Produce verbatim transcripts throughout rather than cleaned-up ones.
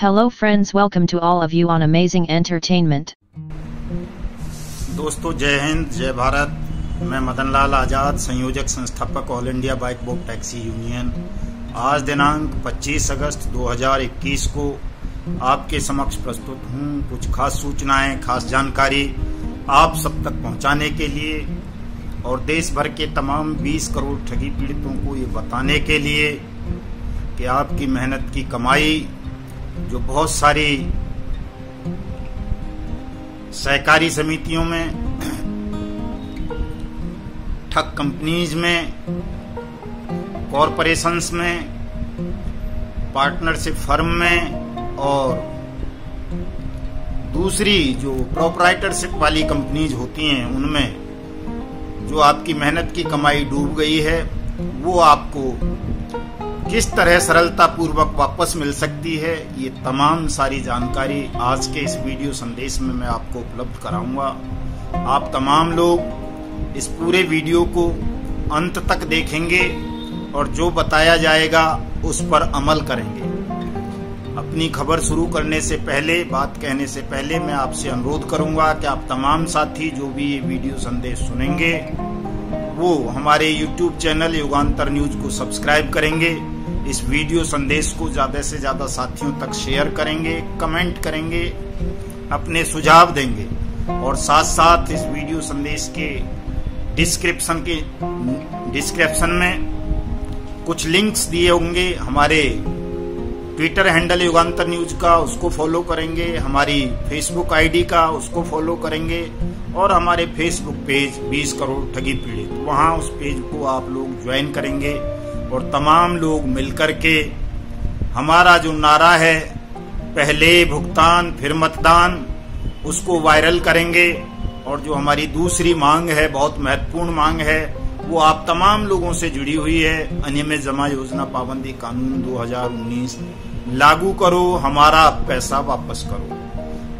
Hello friends, welcome to all of you on amazing entertainment. दोस्तों जय हिंद जय भारत। मैं मदनलाल आजाद, संयोजक संस्थापक all India bike bot taxi union. आज दिनांक पच्चीस अगस्त दो हज़ार इक्कीस को आपके समक्ष प्रस्तुत हूँ कुछ खास सूचनाएं, खास जानकारी आप सब तक पहुँचाने के लिए और देश भर के तमाम बीस करोड़ ठगी पीड़ितों को ये बताने के लिए कि आपकी मेहनत की कमाई जो बहुत सारी सहकारी समितियों में, ठग कंपनीज में, कॉरपोरेशंस में, पार्टनरशिप फर्म में और दूसरी जो प्रोपराइटरशिप वाली कंपनीज होती हैं उनमें जो आपकी मेहनत की कमाई डूब गई है वो आपको किस तरह सरलतापूर्वक वापस मिल सकती है, ये तमाम सारी जानकारी आज के इस वीडियो संदेश में मैं आपको उपलब्ध कराऊंगा। आप तमाम लोग इस पूरे वीडियो को अंत तक देखेंगे और जो बताया जाएगा उस पर अमल करेंगे। अपनी खबर शुरू करने से पहले, बात कहने से पहले मैं आपसे अनुरोध करूंगा कि आप तमाम साथी जो भी ये वीडियो संदेश सुनेंगे वो हमारे यूट्यूब चैनल युगान्तर न्यूज को सब्सक्राइब करेंगे, इस वीडियो संदेश को ज़्यादा से ज़्यादा साथियों तक शेयर करेंगे, कमेंट करेंगे, अपने सुझाव देंगे और साथ साथ इस वीडियो संदेश के डिस्क्रिप्शन के डिस्क्रिप्शन में कुछ लिंक्स दिए होंगे। हमारे ट्विटर हैंडल युगान्तर न्यूज का, उसको फॉलो करेंगे, हमारी फेसबुक आईडी का, उसको फॉलो करेंगे और हमारे फेसबुक पेज बीस करोड़ ठगी पीड़ित, वहाँ उस पेज को आप लोग ज्वाइन करेंगे और तमाम लोग मिलकर के हमारा जो नारा है पहले भुगतान फिर मतदान, उसको वायरल करेंगे। और जो हमारी दूसरी मांग है, बहुत महत्वपूर्ण मांग है, वो आप तमाम लोगों से जुड़ी हुई है, अनियमित जमा योजना पाबंदी कानून दो हज़ार उन्नीस लागू करो, हमारा पैसा वापस करो।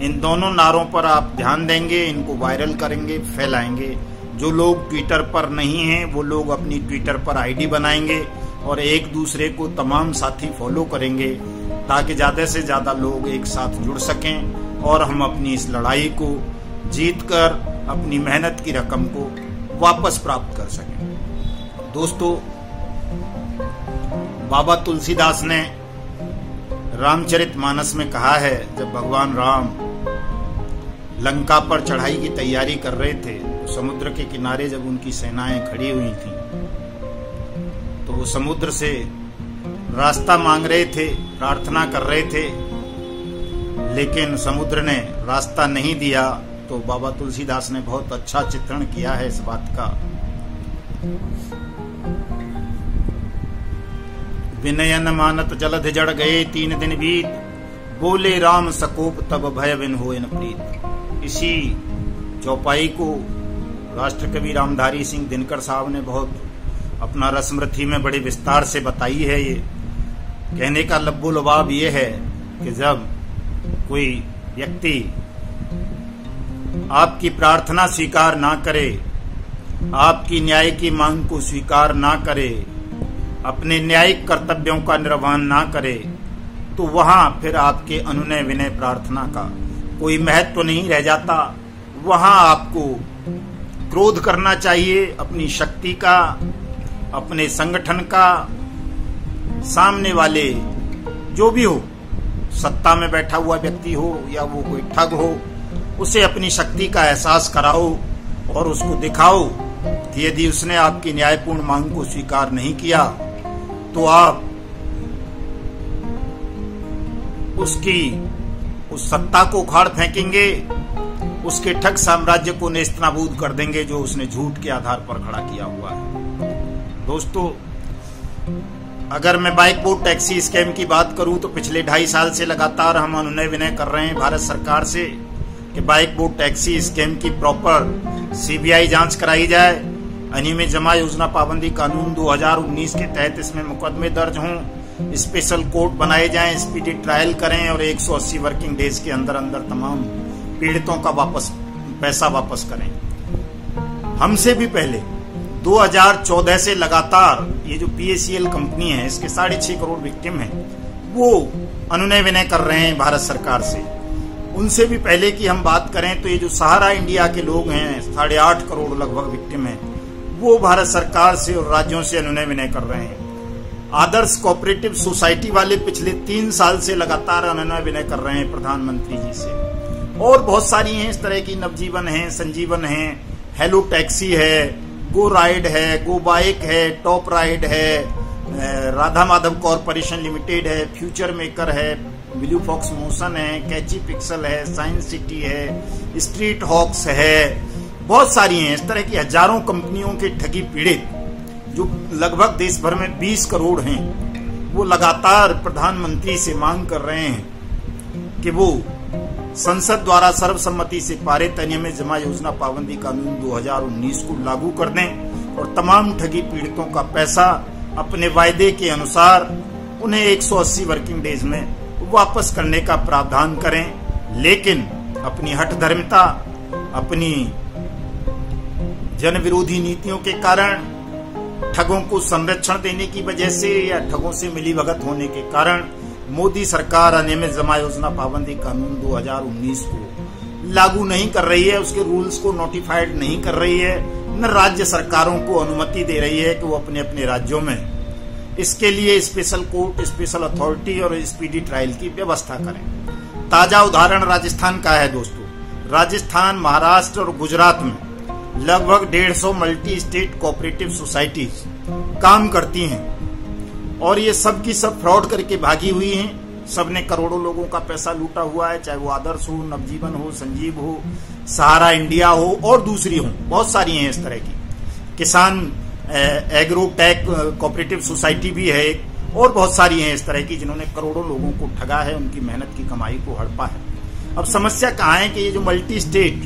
इन दोनों नारों पर आप ध्यान देंगे, इनको वायरल करेंगे, फैलाएंगे। जो लोग ट्विटर पर नहीं हैं वो लोग अपनी ट्विटर पर आईडी बनाएंगे और एक दूसरे को तमाम साथी फॉलो करेंगे ताकि ज़्यादा से ज़्यादा लोग एक साथ जुड़ सकें और हम अपनी इस लड़ाई को जीतकर अपनी मेहनत की रकम को वापस प्राप्त कर सकें। दोस्तों, बाबा तुलसीदास ने रामचरितमानस में कहा है, जब भगवान राम लंका पर चढ़ाई की तैयारी कर रहे थे तो समुद्र के किनारे जब उनकी सेनाएं खड़ी हुई थीं तो वो समुद्र से रास्ता मांग रहे थे, प्रार्थना कर रहे थे, लेकिन समुद्र ने रास्ता नहीं दिया। तो बाबा तुलसीदास ने बहुत अच्छा चित्रण किया है इस बात का। विनयन मानत जलधि जड़ गए तीन दिन बीत, बोले राम सकोप तब भय बिन होयन प्रीत। इसी चौपाई को राष्ट्रकवि रामधारी सिंह दिनकर साहब ने बहुत अपना रसमृति में बड़े विस्तार से बताई है। ये कहने का लब्बो लबाब ये है कि जब कोई व्यक्ति आपकी प्रार्थना स्वीकार ना करे, आपकी न्याय की मांग को स्वीकार ना करे, अपने न्यायिक कर्तव्यों का निर्वहन ना करे, तो वहाँ फिर आपके अनुनय विनय प्रार्थना का कोई महत्व तो नहीं रह जाता। वहाँ आपको क्रोध करना चाहिए, अपनी शक्ति का, अपने संगठन का, सामने वाले जो भी हो, सत्ता में बैठा हुआ व्यक्ति हो या वो कोई ठग हो, उसे अपनी शक्ति का एहसास कराओ और उसको दिखाओ कि यदि उसने आपकी न्यायपूर्ण मांग को स्वीकार नहीं किया तो आप उसकी उस सत्ता को उखाड़ फेंकेंगे, उसके ठग साम्राज्य को नेस्तनाबूद कर देंगे जो उसने झूठ के आधार पर खड़ा किया हुआ है। दोस्तों, अगर मैं बाइक बोट टैक्सी स्कैम की बात करूं तो पिछले ढाई साल से लगातार हम अनुनय विनय कर रहे हैं भारत सरकार से कि बाइक बोट टैक्सी स्कैम की प्रॉपर सीबीआई जांच कराई जाए, अनियमित जमा योजना पाबंदी कानून दो हज़ार उन्नीस के तहत इसमें मुकदमे दर्ज हों, स्पेशल कोर्ट बनाए जाएं, स्पीडी ट्रायल करें और एक सौ अस्सी वर्किंग डेज के अंदर अंदर तमाम पीड़ितों का वापस पैसा वापस करें। हमसे भी पहले दो हज़ार चौदह से लगातार ये जो P A C L company है, इसके साढ़े छः करोड़ विक्टिम हैं, वो अनुनय विनय कर रहे हैं भारत सरकार से। उनसे भी पहले की हम बात करें तो ये जो सहारा इंडिया के लोग हैं, साढ़े आठ करोड़ लगभग विक्टिम हैं, वो भारत सरकार से और राज्यों से अनुनय विनय कर रहे हैं। आदर्श कोऑपरेटिव सोसाइटी वाले पिछले तीन साल से लगातार अनुनय विनय कर रहे हैं प्रधानमंत्री जी से, और बहुत सारी हैं इस तरह की। नवजीवन है, संजीवन है, हेलो टैक्सी है, गो राइड है, गो बाइक है, टॉप राइड है, राधा माधव कॉर्पोरेशन लिमिटेड है, फ्यूचर मेकर है, ब्लू फॉक्स मोशन है, कैची पिक्सेल है, साइंस सिटी है, स्ट्रीट हॉक्स है, बहुत सारी हैं इस तरह की हजारों कंपनियों के ठगी पीड़ित जो लगभग देश भर में बीस करोड़ हैं, वो लगातार प्रधानमंत्री से मांग कर रहे हैं कि वो संसद द्वारा सर्वसम्मति से पारित अनियमित जमा योजना पाबंदी कानून दो हज़ार उन्नीस को लागू कर दें और तमाम ठगी पीड़ितों का पैसा अपने वायदे के अनुसार उन्हें एक सौ अस्सी वर्किंग डेज में वापस करने का प्रावधान करें, लेकिन अपनी हठधर्मिता, अपनी जन विरोधी नीतियों के कारण, ठगों को संरक्षण देने की वजह से या ठगों से मिलीभगत होने के कारण मोदी सरकार अनियमित जमा योजना पाबंदी कानून दो हज़ार उन्नीस को लागू नहीं कर रही है, उसके रूल्स को नोटिफाइड नहीं कर रही है, न राज्य सरकारों को अनुमति दे रही है कि वो अपने अपने राज्यों में इसके लिए स्पेशल कोर्ट, स्पेशल अथॉरिटी और स्पीडी ट्रायल की व्यवस्था करें। ताजा उदाहरण राजस्थान का है दोस्तों। राजस्थान, महाराष्ट्र और गुजरात में लगभग डेढ़ सौ मल्टी स्टेट कोऑपरेटिव सोसाइटीज काम करती हैं और ये सब की सब फ्रॉड करके भागी हुई हैं। सबने करोड़ों लोगों का पैसा लूटा हुआ है, चाहे वो आदर्श हो, नवजीवन हो, संजीव हो, सहारा इंडिया हो और दूसरी हो, बहुत सारी हैं इस तरह की। किसान एग्रो टैक कॉपरेटिव सोसाइटी भी है और बहुत सारी हैं इस तरह की जिन्होंने करोड़ों लोगों को ठगा है, उनकी मेहनत की कमाई को हड़पा है। अब समस्या कहाँ है कि ये जो multi state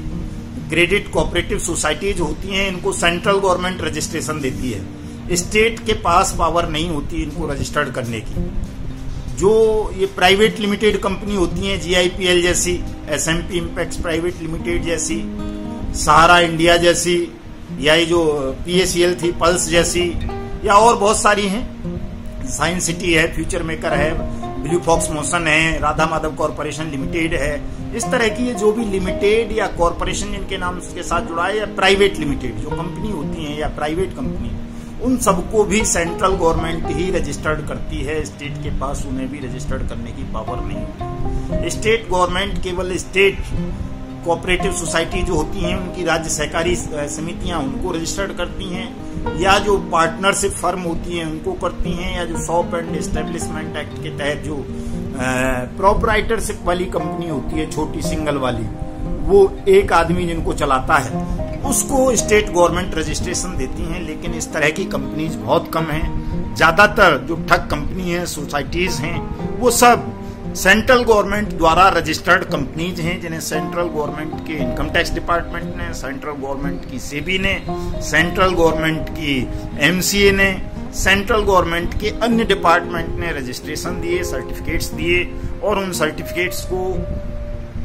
credit cooperative societies होती हैं, इनको सेंट्रल गवर्नमेंट रजिस्ट्रेशन देती है, स्टेट के पास पावर नहीं होती इनको रजिस्टर्ड करने की। जो ये प्राइवेट लिमिटेड कंपनी होती हैं, जीआईपीएल जैसी, एसएमपी इंपेक्स प्राइवेट लिमिटेड जैसी, सहारा इंडिया जैसी, या ये जो पीएसीएल थी पल्स जैसी, या और बहुत सारी हैं, साइंस सिटी है, फ्यूचर मेकर है, ब्लू फॉक्स मोशन है, राधा माधव कॉर्पोरेशन लिमिटेड है, इस तरह की ये जो भी लिमिटेड या कॉर्पोरेशन जिनके नाम के साथ जुड़ा है, या प्राइवेट लिमिटेड जो कंपनी होती है या प्राइवेट कंपनी, उन सबको भी सेंट्रल गवर्नमेंट ही रजिस्टर्ड करती है, स्टेट के पास उन्हें भी रजिस्टर्ड करने की पावर नहीं। स्टेट गवर्नमेंट केवल स्टेट कोऑपरेटिव सोसाइटी जो होती हैं उनकी राज्य सहकारी समितियां उनको रजिस्टर्ड करती हैं, या जो पार्टनरशिप फर्म होती हैं उनको करती हैं, या जो शॉप एंड एस्टेब्लिशमेंट एक्ट के तहत जो प्रोपराइटरशिप वाली कंपनी होती है, छोटी सिंगल वाली, वो एक आदमी जिनको चलाता है उसको स्टेट गवर्नमेंट रजिस्ट्रेशन देती हैं। लेकिन इस तरह की कंपनीज बहुत कम हैं। ज्यादातर जो ठग कंपनी है, सोसाइटीज हैं, वो सब सेंट्रल गवर्नमेंट द्वारा रजिस्टर्ड कंपनीज हैं जिन्हें सेंट्रल गवर्नमेंट के इनकम टैक्स डिपार्टमेंट ने, सेंट्रल गवर्नमेंट की सेबी ने, सेंट्रल गवर्नमेंट की एमसीए ने, सेंट्रल गवर्नमेंट के अन्य डिपार्टमेंट ने रजिस्ट्रेशन दिए, सर्टिफिकेट्स दिए, और उन सर्टिफिकेट्स को,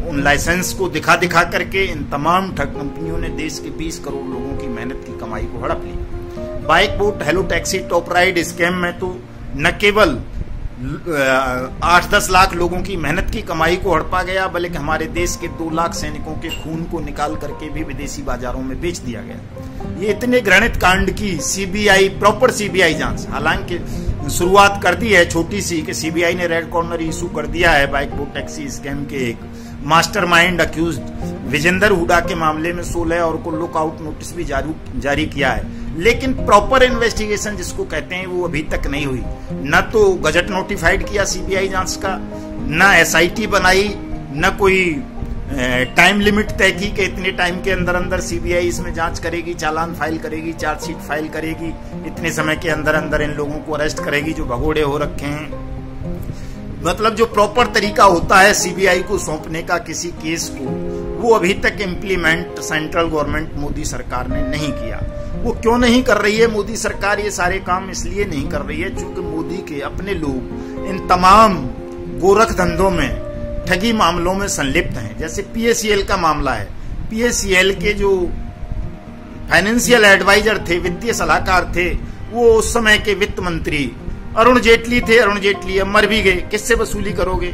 उन लाइसेंस को दिखा दिखा करके इन तमाम ठग कंपनियों ने देश के बीस करोड़ लोगों की मेहनत की कमाई को हड़प ली। Bike bot, hello taxi, top ride scam में तो न केवल आठ दस लाख लोगों की मेहनत की कमाई को हड़पा गया, बल्कि हमारे देश के दो लाख सैनिकों के खून को निकाल करके भी विदेशी बाजारों में बेच दिया गया। ये इतने घृणित कांड की सीबीआई, प्रॉपर सीबीआई जांच, हालांकि शुरुआत कर दी है छोटी सी कि सीबीआई ने रेड कॉर्नर इशू कर दिया है बाइक बोट टैक्सी स्कैम के एक मास्टरमाइंड अक्यूज्ड विजेंदर हुडा के मामले में सोलह और को लुकआउट नोटिस भी जारी जारी किया है, लेकिन प्रॉपर इन्वेस्टिगेशन जिसको कहते हैं वो अभी तक नहीं हुई। न तो गजट नोटिफाइड किया सीबीआई जांच का, न एसआईटी बनाई, न कोई टाइम लिमिट तय की कि इतने टाइम के अंदर अंदर सीबीआई इसमें जांच करेगी, चालान फाइल करेगी, चार्जशीट फाइल करेगी, इतने समय के अंदर अंदर इन लोगों को अरेस्ट करेगी जो भगोड़े हो रखे हैं। मतलब जो प्रॉपर तरीका होता है सीबीआई को सौंपने का किसी केस को, वो अभी तक इम्प्लीमेंट सेंट्रल गवर्नमेंट मोदी सरकार ने नहीं किया। वो क्यों नहीं कर रही है मोदी सरकार ये सारे काम? इसलिए नहीं कर रही है क्योंकि मोदी के अपने लोग इन तमाम गोरख धंधों में, ठगी मामलों में संलिप्त हैं। जैसे पीएसीएल का मामला है, पीएसीएल के जो फाइनेंशियल एडवाइजर थे, वित्तीय सलाहकार थे, वो उस समय के वित्त मंत्री अरुण जेटली थे, अरुण जेटली अब मर भी गए, किससे वसूली करोगे।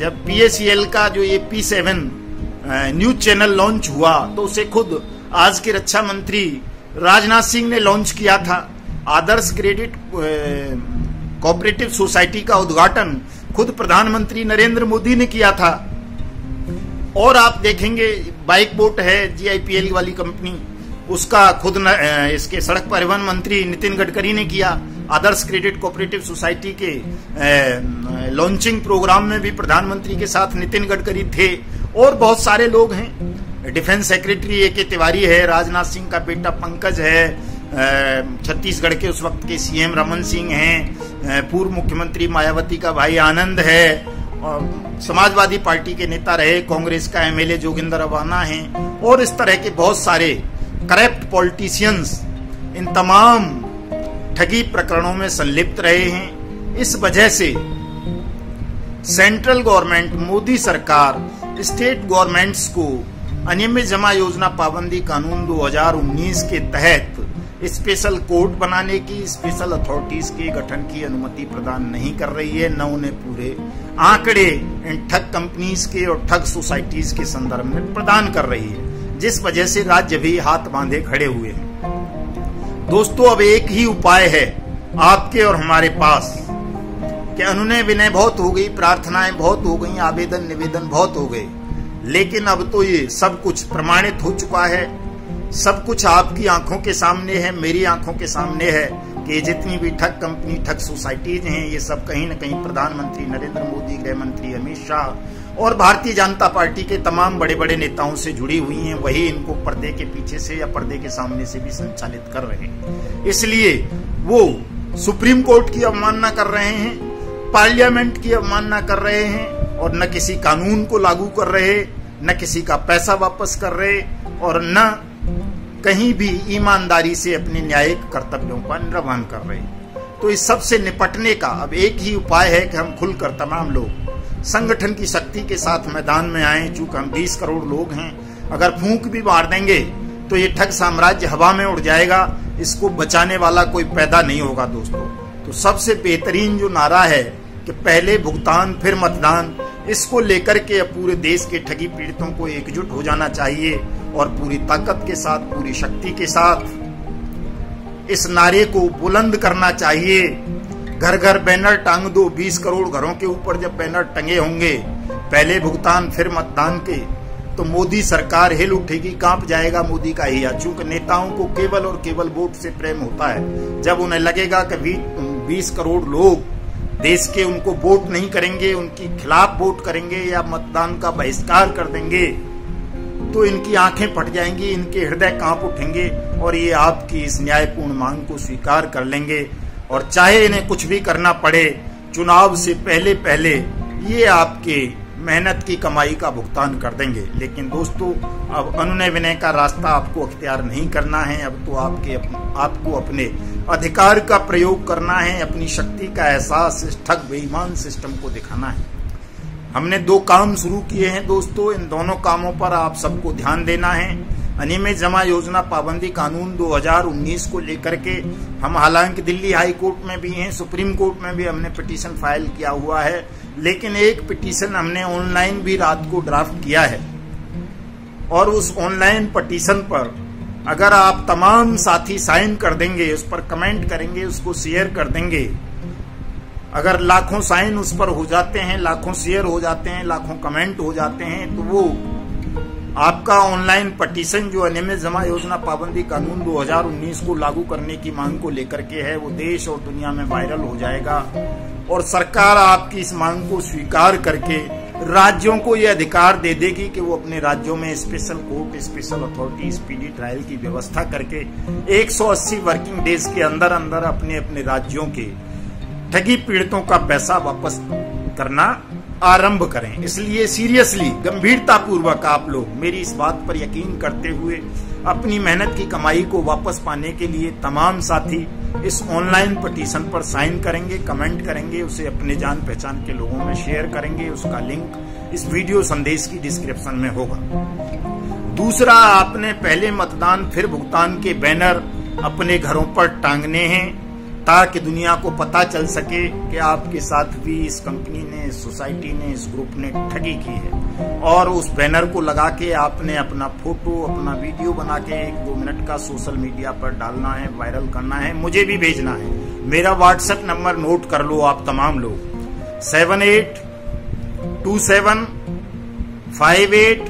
जब पी ए सी एल का जो ये P seven news channel launch हुआ तो उसे खुद आज के रक्षा मंत्री राजनाथ सिंह ने लॉन्च किया था। आदर्श क्रेडिट कोऑपरेटिव सोसाइटी का उद्घाटन खुद प्रधानमंत्री नरेंद्र मोदी ने किया था। और आप देखेंगे बाइक बोट है जी आई पी एल वाली कंपनी, उसका खुद न, इसके सड़क परिवहन मंत्री नितिन गडकरी ने किया। आदर्श क्रेडिट कोऑपरेटिव सोसाइटी के लॉन्चिंग प्रोग्राम में भी प्रधानमंत्री के साथ नितिन गडकरी थे और बहुत सारे लोग हैं। डिफेंस सेक्रेटरी ए के तिवारी है, राजनाथ सिंह का बेटा पंकज है, छत्तीसगढ़ के उस वक्त के सी एम रमन सिंह हैं, पूर्व मुख्यमंत्री मायावती का भाई आनंद है, समाजवादी पार्टी के नेता रहे, कांग्रेस का M L A Joginder Awana है, और इस तरह के बहुत सारे करप्ट पॉलिटिशियंस इन तमाम ठगी प्रकरणों में संलिप्त रहे हैं। इस वजह से सेंट्रल गवर्नमेंट मोदी सरकार स्टेट गवर्नमेंट्स को अनियमित जमा योजना पाबंदी कानून दो हजार उन्नीस के तहत स्पेशल कोर्ट बनाने की, स्पेशल अथॉरिटीज के गठन की अनुमति प्रदान नहीं कर रही है। न उन्हें पूरे आंकड़े इन ठग कंपनीज के और ठग सोसाइटीज के संदर्भ में प्रदान कर रही है, जिस वजह से राज्य भी हाथ बांधे खड़े हुए हैं। दोस्तों, अब एक ही उपाय है आपके और हमारे पास कि अनुनय विनय बहुत हो गई, प्रार्थनाएं बहुत हो गई, आवेदन निवेदन बहुत हो गए, लेकिन अब तो ये सब कुछ प्रमाणित हो चुका है। सब कुछ आपकी आंखों के सामने है, मेरी आंखों के सामने है कि जितनी भी ठग कंपनी, ठग सोसाइटीज हैं, ये सब कहीं न कहीं प्रधानमंत्री नरेंद्र मोदी, गृह मंत्री अमित शाह और भारतीय जनता पार्टी के तमाम बड़े बड़े नेताओं से जुड़ी हुई हैं। वही इनको पर्दे के पीछे से या पर्दे के सामने से भी संचालित कर रहे हैं। इसलिए वो सुप्रीम कोर्ट की अवमानना कर रहे हैं, पार्लियामेंट की अवमानना कर रहे हैं, और न किसी कानून को लागू कर रहे, न किसी का पैसा वापस कर रहे, और न कहीं भी ईमानदारी से अपने न्यायिक कर्तव्यों का निर्वहन कर रहे हैं। तो इस सब से निपटने का अब एक ही उपाय है कि हम खुलकर तमाम लोग संगठन की शक्ति के साथ मैदान में आए। चूंकि हम बीस करोड़ लोग हैं, अगर फूंक भी मार देंगे तो ये ठग साम्राज्य हवा में उड़ जाएगा, इसको बचाने वाला कोई पैदा नहीं होगा। दोस्तों, तो सबसे बेहतरीन जो नारा है कि पहले भुगतान फिर मतदान, इसको लेकर के पूरे देश के ठगी पीड़ितों को एकजुट हो जाना चाहिए और पूरी ताकत के साथ, पूरी शक्ति के साथ इस नारे को बुलंद करना चाहिए। घर घर बैनर टांग दो। बीस करोड़ घरों के ऊपर जब बैनर टंगे होंगे पहले भुगतान फिर मतदान के, तो मोदी सरकार हिल उठेगी, कांप जाएगा मोदी का हिया। चूंकि नेताओं को केवल और केवल वोट से प्रेम होता है। जब उन्हें लगेगा कि बीस करोड़ लोग देश के उनको वोट नहीं करेंगे, उनके खिलाफ वोट करेंगे या मतदान का बहिष्कार कर देंगे, तो इनकी आंखें फट जाएंगी, इनके हृदय कांप उठेंगे और ये आपकी इस न्यायपूर्ण मांग को स्वीकार कर लेंगे। और चाहे इन्हें कुछ भी करना पड़े, चुनाव से पहले पहले ये आपके मेहनत की कमाई का भुगतान कर देंगे। लेकिन दोस्तों, अब अनुनय विनय का रास्ता आपको अख्तियार नहीं करना है। अब तो आपके आपको अपने अधिकार का प्रयोग करना है, अपनी शक्ति का एहसास इस ठग बेईमान सिस्टम को दिखाना है। हमने दो काम शुरू किए हैं दोस्तों, इन दोनों कामों पर आप सबको ध्यान देना है। अनियमित जमा योजना पाबंदी कानून दो हजार उन्नीस को लेकर के हम हालांकि दिल्ली हाई कोर्ट में भी हैं, सुप्रीम कोर्ट में भी हमने पिटीशन फाइल किया हुआ है, लेकिन एक पिटीशन हमने ऑनलाइन भी रात को ड्राफ्ट किया है। और उस ऑनलाइन पिटीशन पर अगर आप तमाम साथी साइन कर देंगे, उस पर कमेंट करेंगे, उसको शेयर कर देंगे, अगर लाखों साइन उस पर हो जाते हैं, लाखों शेयर हो जाते हैं, लाखों कमेंट हो जाते हैं, तो वो आपका ऑनलाइन पिटीशन जो अनियमित जमा योजना पाबंदी कानून दो हजार उन्नीस को लागू करने की मांग को लेकर के है, वो देश और दुनिया में वायरल हो जाएगा। और सरकार आपकी इस मांग को स्वीकार करके राज्यों को ये अधिकार दे देगी कि वो अपने राज्यों में special court, special authority, speedy trial की व्यवस्था करके एक सौ अस्सी वर्किंग डेज के अंदर अंदर अपने अपने राज्यों के ठगी पीड़ितों का पैसा वापस करना आरंभ करें। इसलिए सीरियसली, गंभीरतापूर्वक आप लोग मेरी इस बात पर यकीन करते हुए अपनी मेहनत की कमाई को वापस पाने के लिए तमाम साथी इस ऑनलाइन पिटीशन पर साइन करेंगे, कमेंट करेंगे, उसे अपने जान पहचान के लोगों में शेयर करेंगे। उसका लिंक इस वीडियो संदेश की डिस्क्रिप्शन में होगा। दूसरा, आपने पहले मतदान फिर भुगतान के बैनर अपने घरों पर टांगने हैं। ताकि दुनिया को पता चल सके कि आपके साथ भी इस कंपनी ने, सोसाइटी ने, इस ग्रुप ने ठगी की है। और उस बैनर को लगा के आपने अपना फोटो, अपना वीडियो बना के एक दो मिनट का सोशल मीडिया पर डालना है, वायरल करना है, मुझे भी भेजना है। मेरा व्हाट्सएप नंबर नोट कर लो आप तमाम लोग, seven eight two seven five eight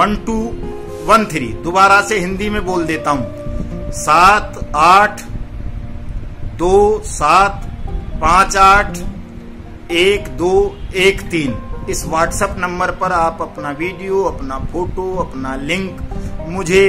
one two one three. दोबारा से हिंदी में बोल देता हूँ, सात आठ दो सात पाँच आठ एक दो एक तीन। इस व्हाट्सएप नंबर पर आप अपना वीडियो, अपना फोटो, अपना लिंक मुझे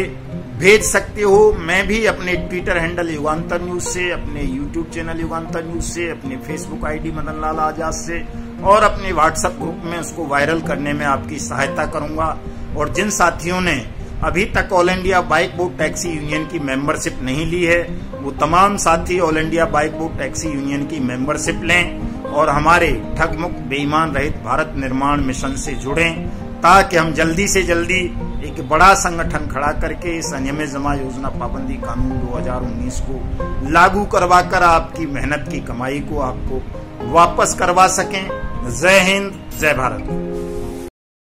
भेज सकते हो। मैं भी अपने ट्विटर हैंडल युगान्तर न्यूज से, अपने यूट्यूब चैनल युगान्तर न्यूज से, अपने फेसबुक आईडी मदनलाल आजाद से और अपने व्हाट्सएप ग्रुप में उसको वायरल करने में आपकी सहायता करूंगा। और जिन साथियों ने अभी तक all India bike bot taxi union की मेंबरशिप नहीं ली है, वो तमाम साथी all India bike bot taxi union की मेंबरशिप लें और हमारे ठगमुक्त बेईमान रहित भारत निर्माण मिशन से जुड़ें, ताकि हम जल्दी से जल्दी एक बड़ा संगठन खड़ा करके इस अनियमित जमा योजना पाबंदी कानून दो हज़ार उन्नीस को लागू करवाकर आपकी मेहनत की कमाई को आपको वापस करवा सकें। जय हिंद, जय भारत।